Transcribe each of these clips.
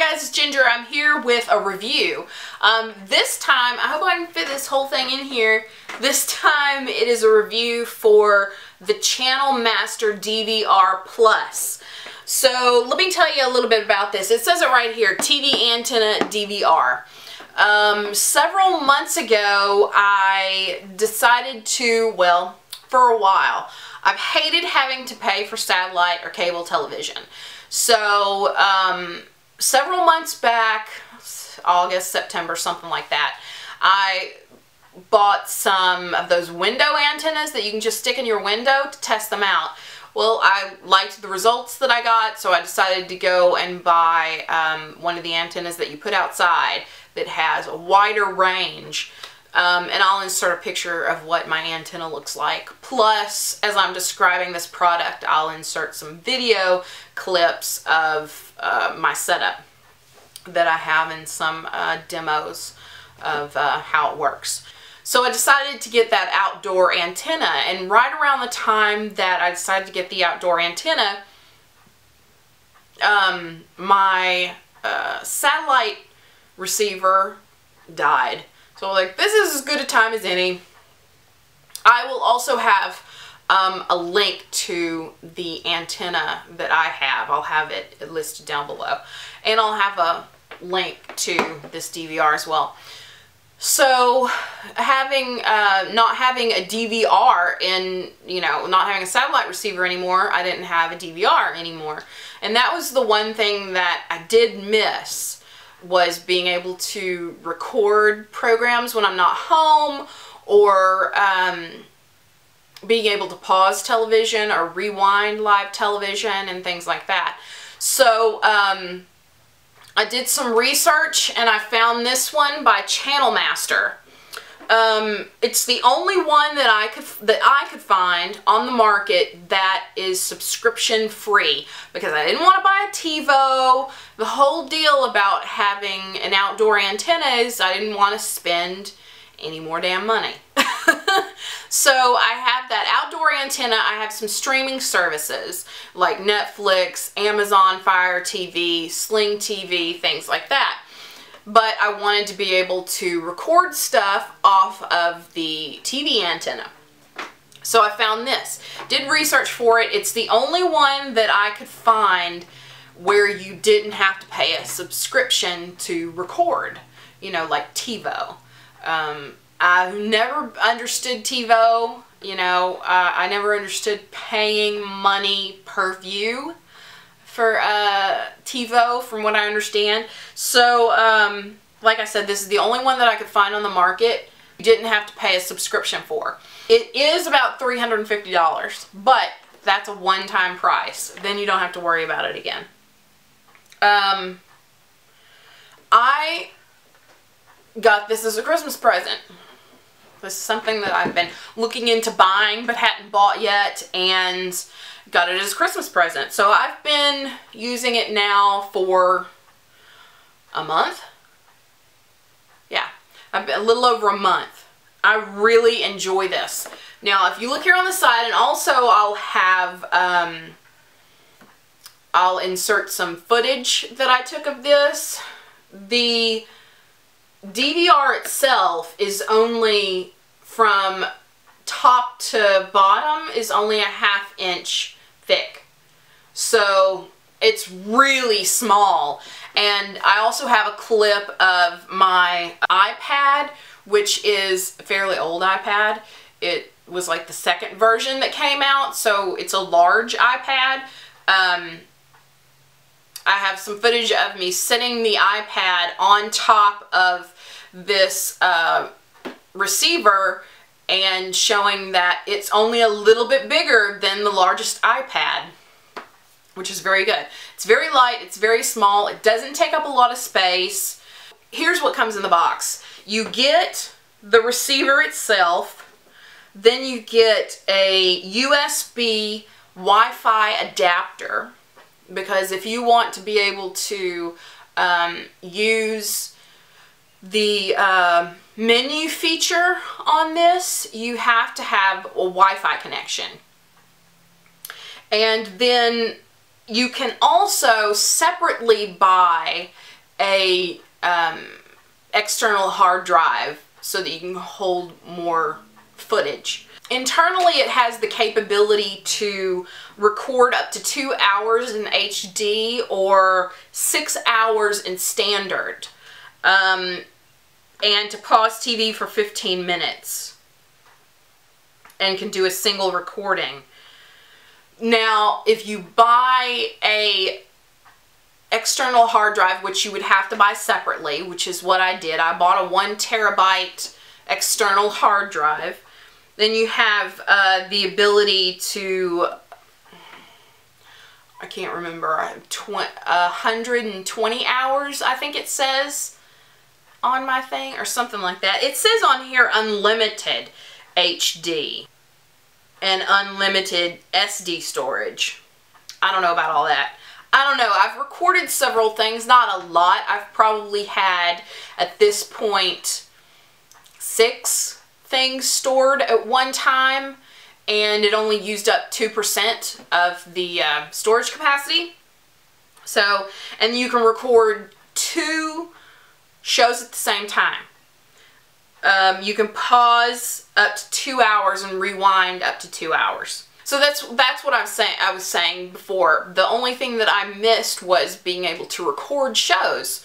Hi guys, it's Ginger. I'm here with a review. This time, I hope I can fit this whole thing in here. This time it is a review for the Channel Master DVR Plus. So let me tell you a little bit about this. It says it right here, TV antenna DVR. Several months ago, I decided to, well, for a while, I've hated having to pay for satellite or cable television. So, several months back, August, September, something like that, I bought some of those window antennas that you can just stick in your window to test them out. Well, I liked the results that I got, so I decided to go and buy one of the antennas that you put outside that has a wider range. And I'll insert a picture of what my antenna looks like. Plus, as I'm describing this product, I'll insert some video clips of my setup that I have and some demos of how it works. So I decided to get that outdoor antenna, and right around the time that I decided to get the outdoor antenna, my satellite receiver died. So like, this is as good a time as any. I will also have a link to the antenna that I have. I'll have it listed down below. And I'll have a link to this DVR as well. So having, not having a DVR in, you know, not having a satellite receiver anymore, I didn't have a DVR anymore. And that was the one thing that I did miss, was being able to record programs when I'm not home, or being able to pause television or rewind live television and things like that. So I did some research and I found this one by Channel Master. It's the only one that I could find on the market that is subscription free, because I didn't want to buy a TiVo. The whole deal about having an outdoor antenna is I didn't want to spend any more damn money. So I have that outdoor antenna. I have some streaming services like Netflix, Amazon Fire TV, Sling TV, things like that. But I wanted to be able to record stuff off of the TV antenna. So I found this. Did research for it. It's the only one that I could find where you didn't have to pay a subscription to record, you know, like TiVo. I've never understood TiVo, you know, I never understood paying money per view for TiVo, from what I understand. So like I said, this is the only one that I could find on the market you didn't have to pay a subscription for. It is about $350, but that's a one-time price. Then you don't have to worry about it again. I got this as a Christmas present. This is something that I've been looking into buying but hadn't bought yet, and got it as a Christmas present. So I've been using it now for a month. Yeah, I've been a little over a month. I really enjoy this. Now, if you look here on the side, and also I'll have, I'll insert some footage that I took of this. The DVR itself is only, from top to bottom, is only a ½ inch thick. So it's really small. And I also have a clip of my iPad, which is a fairly old iPad. It was like the second version that came out, so it's a large iPad. I have some footage of me sitting the iPad on top of this receiver, and showing that it's only a little bit bigger than the largest iPad, which is very good. It's very light, it's very small, it doesn't take up a lot of space. Here's what comes in the box. You get the receiver itself, then you get a USB Wi-Fi adapter, because if you want to be able to use the menu feature on this, you have to have a Wi-Fi connection. And then You can also separately buy a external hard drive so that you can hold more footage. Internally, it has the capability to record up to 2 hours in HD or 6 hours in standard, and to pause TV for 15 minutes, and can do a single recording. Now, if you buy a external hard drive, which you would have to buy separately, which is what I did, I bought a 1 terabyte external hard drive. Then you have the ability to, I can't remember, 120 hours, I think it says on my thing, or something like that. It says on here unlimited HD and unlimited SD storage. I don't know about all that. I don't know. I've recorded several things, not a lot. I've probably had, at this point, 6 things stored at one time, and it only used up 2% of the storage capacity. So, and you can record 2 shows at the same time. You can pause up to 2 hours and rewind up to 2 hours. So that's what I was saying before. The only thing that I missed was being able to record shows.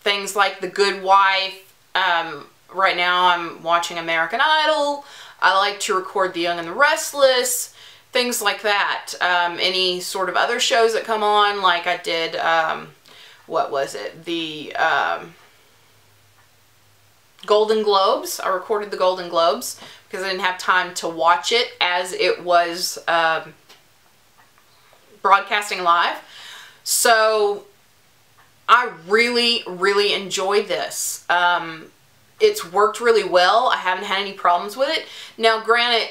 Things like The Good Wife. Right now I'm watching American Idol. I like to record The Young and the Restless. Things like that. Any sort of other shows that come on, like I did, what was it? The Golden Globes. I recorded the Golden Globes because I didn't have time to watch it as it was broadcasting live. So I really, really enjoyed this. It's worked really well. I haven't had any problems with it. Now, granted,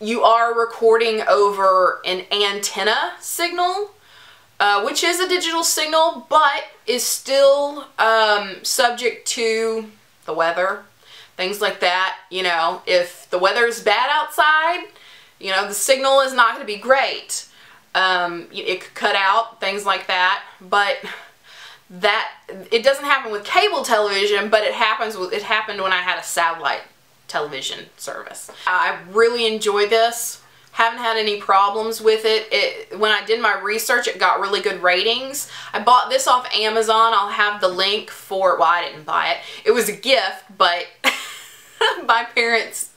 you are recording over an antenna signal, which is a digital signal, but is still subject to the weather, things like that. You know, if the weather is bad outside, you know, the signal is not going to be great. It could cut out, things like that. But that, it doesn't happen with cable television, but it happened when I had a satellite television service. I really enjoy this. Haven't had any problems with it. When I did my research, it got really good ratings. I bought this off Amazon. I'll have the link for, well, I didn't buy it. It was a gift, but my parents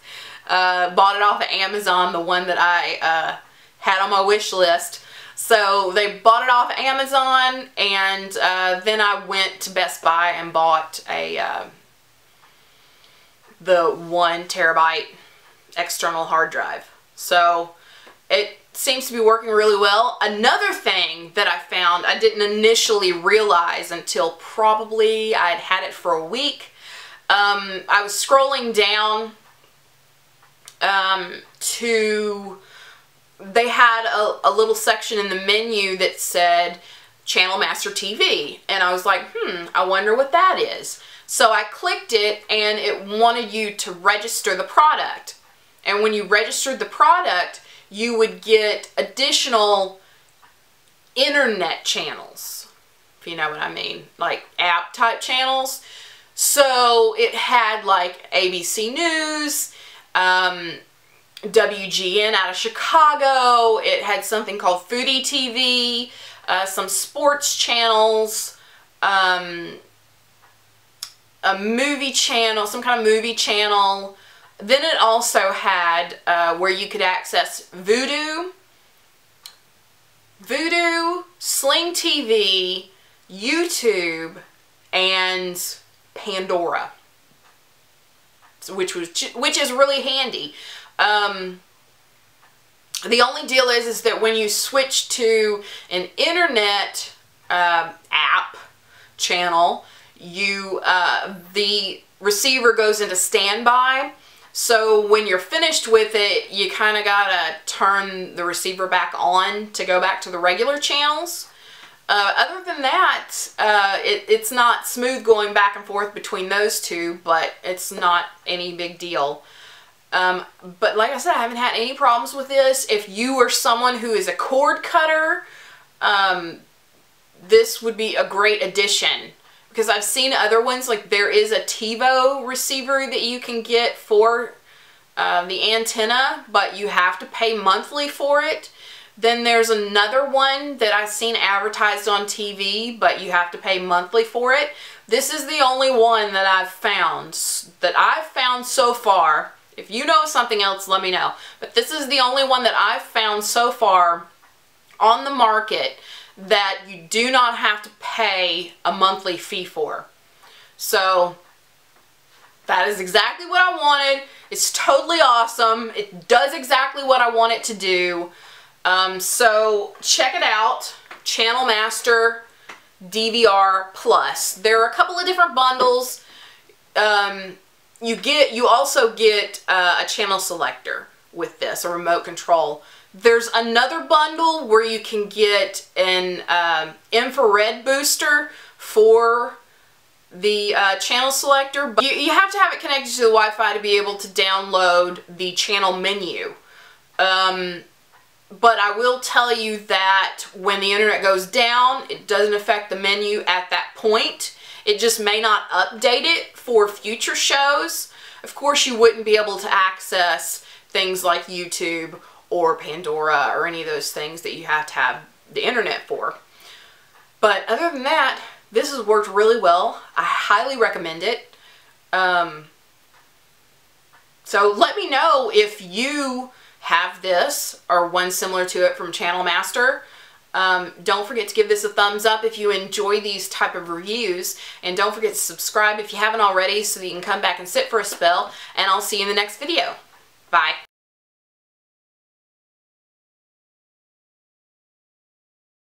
bought it off of Amazon, the one that I had on my wish list. So they bought it off of Amazon, and then I went to Best Buy and bought a the 1 terabyte external hard drive. So it seems to be working really well. Another thing that I found I didn't initially realize until probably I'd had it for a week. I was scrolling down to, they had a little section in the menu that said Channel Master TV. And I was like, I wonder what that is. So I clicked it, and it wanted you to register the product. And when you registered the product, you would get additional internet channels, if you know what I mean, like app type channels. So it had like ABC News, WGN out of Chicago, it had something called Foodie TV, some sports channels, a movie channel, some kind of movie channel. Then it also had where you could access Vudu, Sling TV, YouTube, and Pandora, which is really handy. The only deal is that when you switch to an internet app channel, you the receiver goes into standby. So when you're finished with it, you kind of gotta turn the receiver back on to go back to the regular channels. Other than that, it's not smooth going back and forth between those two, but it's not any big deal. But like I said, I haven't had any problems with this. If you are someone who is a cord cutter, this would be a great addition. Because I've seen other ones, like there is a TiVo receiver that you can get for the antenna, but you have to pay monthly for it. Then there's another one that I've seen advertised on TV, but you have to pay monthly for it. This is the only one that I've found, so far. If you know something else, let me know. But this is the only one that I've found so far on the market that you do not have to pay a monthly fee for. So that is exactly what I wanted. It's totally awesome. It does exactly what I want it to do. So check it out. Channel Master DVR Plus. There are a couple of different bundles. You also get a channel selector with this, a remote control. There's another bundle where you can get an infrared booster for the channel selector, but you have to have it connected to the Wi-Fi to be able to download the channel menu. But I will tell you that when the internet goes down, it doesn't affect the menu at that point. It just may not update it for future shows. Of course, you wouldn't be able to access things like YouTube or Pandora or any of those things that you have to have the internet for. But other than that, this has worked really well. I highly recommend it. So let me know if you have this or one similar to it from Channel Master. Don't forget to give this a thumbs up if you enjoy these type of reviews, and don't forget to subscribe if you haven't already so that you can come back and sit for a spell, and I'll see you in the next video. Bye.